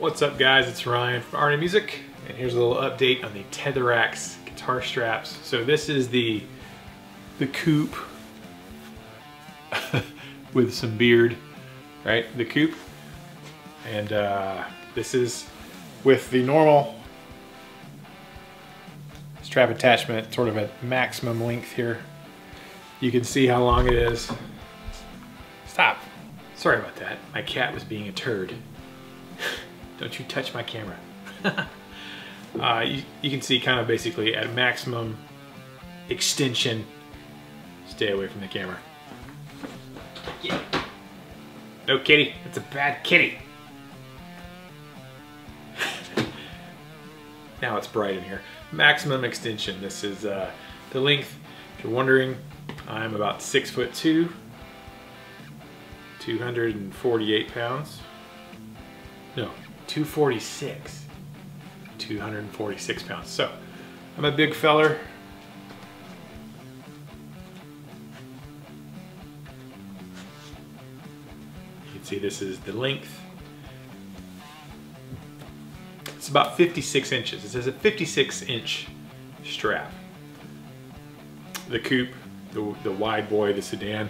What's up guys, it's Ryan from RNA Music, and here's a little update on the Tetherax guitar straps. So this is the coupe with some beard, right? The coupe. And this is with the normal strap attachment, sort of at maximum length here. You can see how long it is. Stop. Sorry about that. My cat was being a turd. Don't you touch my camera. you can see kind of basically at maximum extension. Stay away from the camera. Yeah. No kitty. That's a bad kitty. Now it's bright in here. Maximum extension. This is the length. If you're wondering, I'm about 6'2", 248 pounds. No, 246. 246 pounds. So I'm a big feller. You can see this is the length. It's about 56 inches. It says a 56-inch strap. The coupe, the wide boy, the sedan.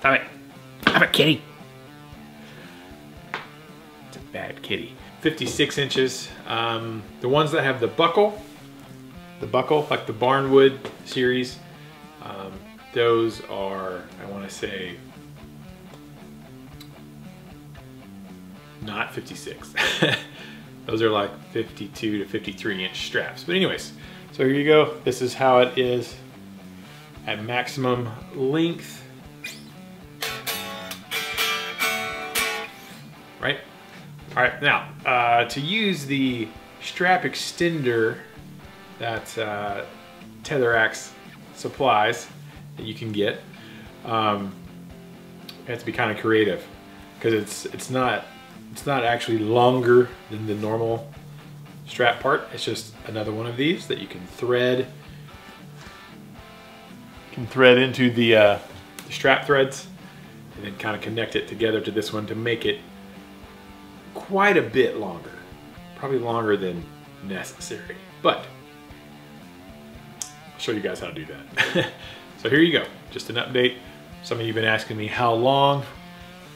Stop it. I'm a kitty. It's a bad kitty. 56 inches. The ones that have the buckle, like the Barnwood series, those are, I want to say, not 56. Those are like 52 to 53 inch straps. But anyways, so here you go. This is how it is at maximum length. Right? All right, now, to use the strap extender that Tetherax supplies that you can get, you have to be kind of creative, because it's not actually longer than the normal strap part. It's just another one of these that you can thread into the strap threads and then kind of connect it together to this one to make it quite a bit longer, probably longer than necessary, but I'll show you guys how to do that. So here you go, just an update. Some of you have been asking me how long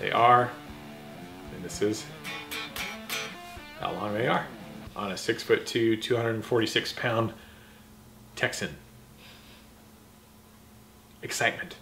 they are, and this is how long they are on a 6'2", 246 pound Texan. Excitement.